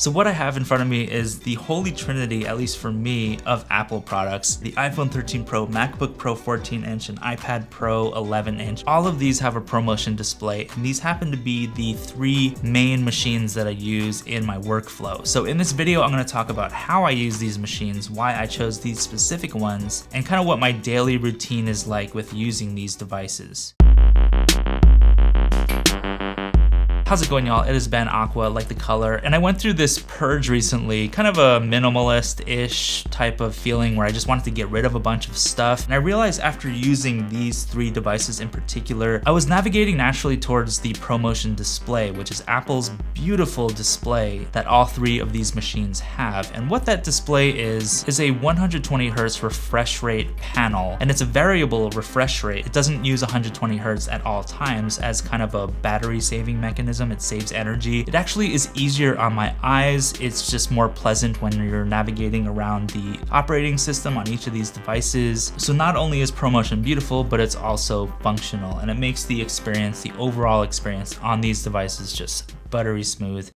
So what I have in front of me is the holy trinity, at least for me, of Apple products. The iPhone 13 Pro, MacBook Pro 14-inch, and iPad Pro 11-inch. All of these have a ProMotion display, and these happen to be the three main machines that I use in my workflow. So in this video, I'm gonna talk about how I use these machines, why I chose these specific ones, and kind of what my daily routine is like with using these devices. How's it going, y'all? It is Ben Aqua, like the color, and I went through this purge recently, kind of a minimalist-ish type of feeling where I just wanted to get rid of a bunch of stuff. And I realized after using these three devices in particular, I was navigating naturally towards the ProMotion display, which is Apple's beautiful display that all three of these machines have. And what that display is a 120 Hz refresh rate panel, and it's a variable refresh rate. It doesn't use 120 Hz at all times as kind of a battery-saving mechanism. It saves energy. It actually is easier on my eyes. It's just more pleasant when you're navigating around the operating system on each of these devices. So not only is ProMotion beautiful, but it's also functional, and it makes the experience, the overall experience on these devices, just buttery smooth.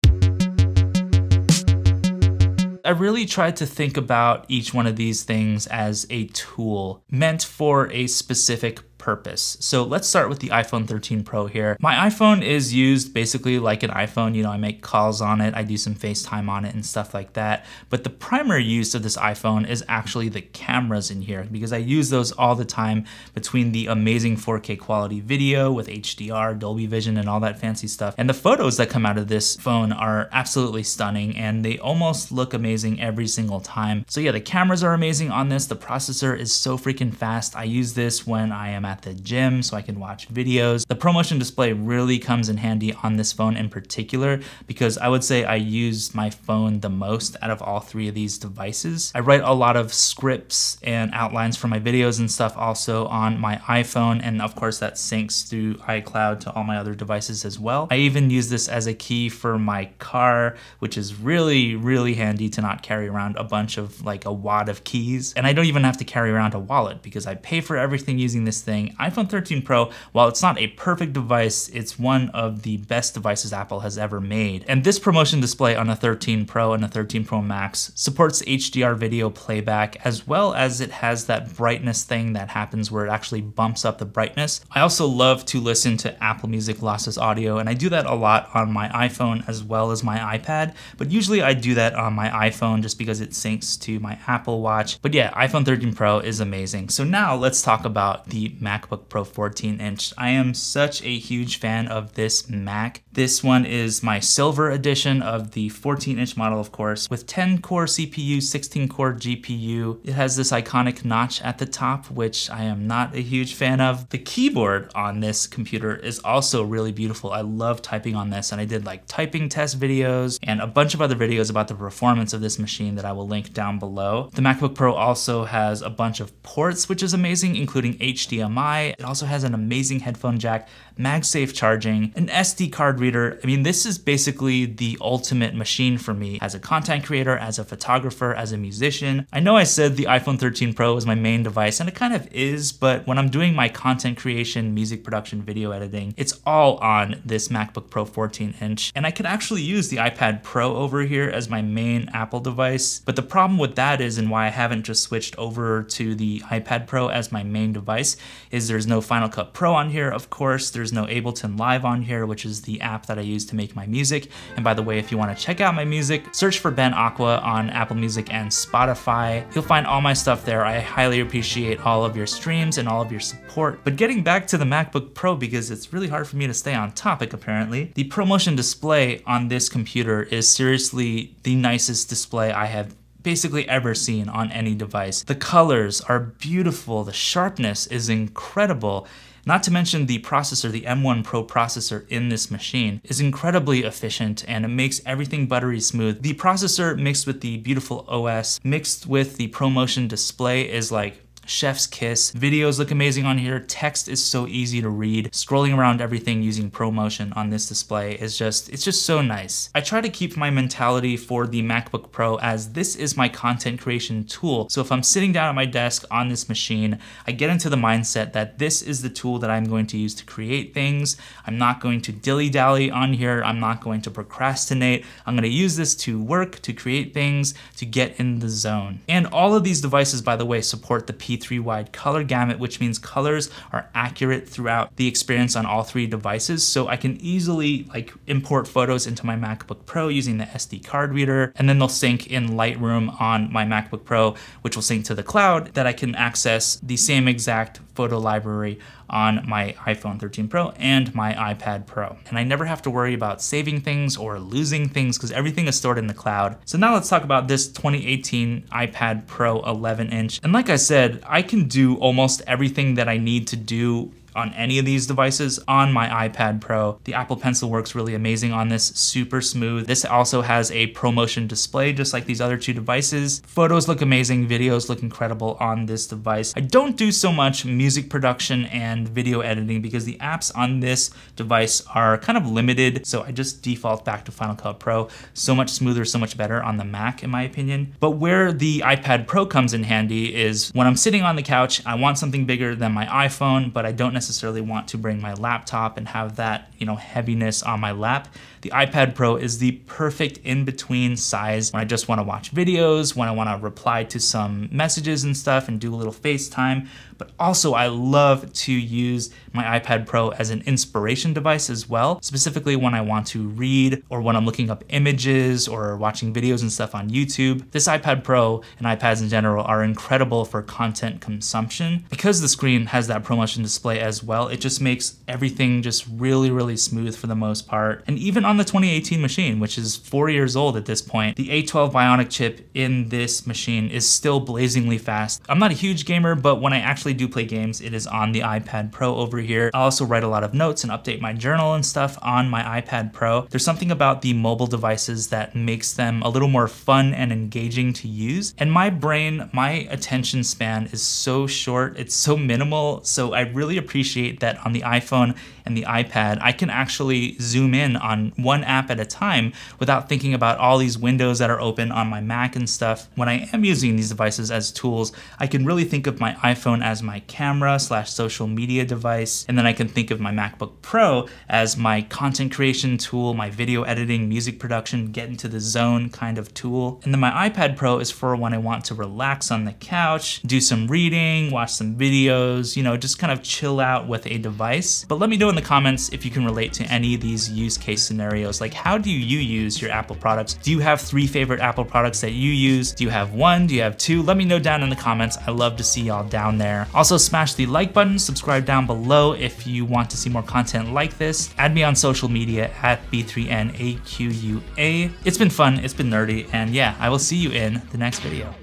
I really tried to think about each one of these things as a tool meant for a specific purpose. So let's start with the iPhone 13 Pro here. My iPhone is used basically like an iPhone. You know, I make calls on it, I do some FaceTime on it and stuff like that. But the primary use of this iPhone is actually the cameras in here, because I use those all the time between the amazing 4K quality video with HDR, Dolby Vision, and all that fancy stuff. And the photos that come out of this phone are absolutely stunning, and they almost look amazing every single time. So yeah, the cameras are amazing on this. The processor is so freaking fast. I use this when I am at the gym so I can watch videos. The ProMotion display really comes in handy on this phone in particular, because I would say I use my phone the most out of all three of these devices. I write a lot of scripts and outlines for my videos and stuff also on my iPhone, and of course that syncs through iCloud to all my other devices as well. I even use this as a key for my car, which is really, really handy to not carry around a bunch of like a wad of keys. And I don't even have to carry around a wallet because I pay for everything using this thing. iPhone 13 Pro, while it's not a perfect device, it's one of the best devices Apple has ever made. And this ProMotion display on a 13 Pro and a 13 Pro Max supports HDR video playback, as well as it has that brightness thing that happens where it actually bumps up the brightness. I also love to listen to Apple Music lossless audio, and I do that a lot on my iPhone as well as my iPad, but usually I do that on my iPhone just because it syncs to my Apple Watch. But yeah, iPhone 13 Pro is amazing. So now let's talk about the MacBook Pro 14-inch. I am such a huge fan of this Mac. This one is my silver edition of the 14-inch model, of course, with 10-core CPU, 16-core GPU. It has this iconic notch at the top, which I am not a huge fan of. The keyboard on this computer is also really beautiful. I love typing on this, and I did like typing test videos and a bunch of other videos about the performance of this machine that I will link down below. The MacBook Pro also has a bunch of ports, which is amazing, including HDMI. It also has an amazing headphone jack, MagSafe charging, an SD card reader. I mean, this is basically the ultimate machine for me as a content creator, as a photographer, as a musician. I know I said the iPhone 13 Pro is my main device, and it kind of is, but when I'm doing my content creation, music production, video editing, it's all on this MacBook Pro 14-inch. And I could actually use the iPad Pro over here as my main Apple device. But the problem with that is, and why I haven't just switched over to the iPad Pro as my main device, is there's no Final Cut Pro on here, of course. There's no Ableton Live on here, which is the app that I use to make my music. And by the way, if you want to check out my music, search for Ben Aqua on Apple Music and Spotify. You'll find all my stuff there. I highly appreciate all of your streams and all of your support. But getting back to the MacBook Pro, because it's really hard for me to stay on topic apparently, the ProMotion display on this computer is seriously the nicest display I have basically ever seen on any device. The colors are beautiful, the sharpness is incredible. Not to mention the processor, the M1 Pro processor in this machine is incredibly efficient, and it makes everything buttery smooth. The processor mixed with the beautiful OS, mixed with the ProMotion display, is like Chef's kiss. Videos look amazing on here. Text is so easy to read. Scrolling around everything using ProMotion on this display is just, it's just so nice. I try to keep my mentality for the MacBook Pro as this is my content creation tool. So if I'm sitting down at my desk on this machine, I get into the mindset that this is the tool that I'm going to use to create things. I'm not going to dilly-dally on here. I'm not going to procrastinate. I'm going to use this to work, to create things, to get in the zone. And all of these devices, by the way, support the P3 wide color gamut, which means colors are accurate throughout the experience on all three devices. So I can easily like import photos into my MacBook Pro using the SD card reader, and then they'll sync in Lightroom on my MacBook Pro, which will sync to the cloud that I can access the same exact photo library on my iPhone 13 Pro and my iPad Pro. And I never have to worry about saving things or losing things because everything is stored in the cloud. So now let's talk about this 2018 iPad Pro 11-inch. And like I said, I can do almost everything that I need to do on any of these devices on my iPad Pro. The Apple Pencil works really amazing on this, super smooth. This also has a ProMotion display, just like these other two devices. Photos look amazing, videos look incredible on this device. I don't do so much music production and video editing because the apps on this device are kind of limited, so I just default back to Final Cut Pro. So much smoother, so much better on the Mac in my opinion. But where the iPad Pro comes in handy is when I'm sitting on the couch, I want something bigger than my iPhone, but I don't necessarily want to bring my laptop and have that, you know, heaviness on my lap. The iPad Pro is the perfect in-between size when I just want to watch videos, when I want to reply to some messages and stuff and do a little FaceTime. But also I love to use my iPad Pro as an inspiration device as well, specifically when I want to read or when I'm looking up images or watching videos and stuff on YouTube. This iPad Pro and iPads in general are incredible for content consumption. Because the screen has that ProMotion display as well, it just makes everything just really, really smooth for the most part. And even on the 2018 machine, which is 4 years old at this point, the A12 Bionic chip in this machine is still blazingly fast. I'm not a huge gamer, but when I actually do play games, it is on the iPad Pro over here. I also write a lot of notes and update my journal and stuff on my iPad Pro. There's something about the mobile devices that makes them a little more fun and engaging to use. And my brain, my attention span is so short, it's so minimal, so I really appreciate that on the iPhone and the iPad, I can actually zoom in on one app at a time without thinking about all these windows that are open on my Mac and stuff. When I am using these devices as tools, I can really think of my iPhone as my camera / social media device, and then I can think of my MacBook Pro as my content creation tool, my video editing, music production, get into the zone kind of tool. And then my iPad Pro is for when I want to relax on the couch, do some reading, watch some videos, you know, just kind of chill out with a device. But let me know in the comments if you can relate to any of these use case scenarios. Like, how do you use your Apple products? Do you have 3 favorite Apple products that you use? Do you have 1? Do you have 2? Let me know down in the comments. I love to see y'all down there. Also smash the like button, subscribe down below if you want to see more content like this. Add me on social media at B3NAQUA. It's been fun, it's been nerdy, and yeah, I will see you in the next video.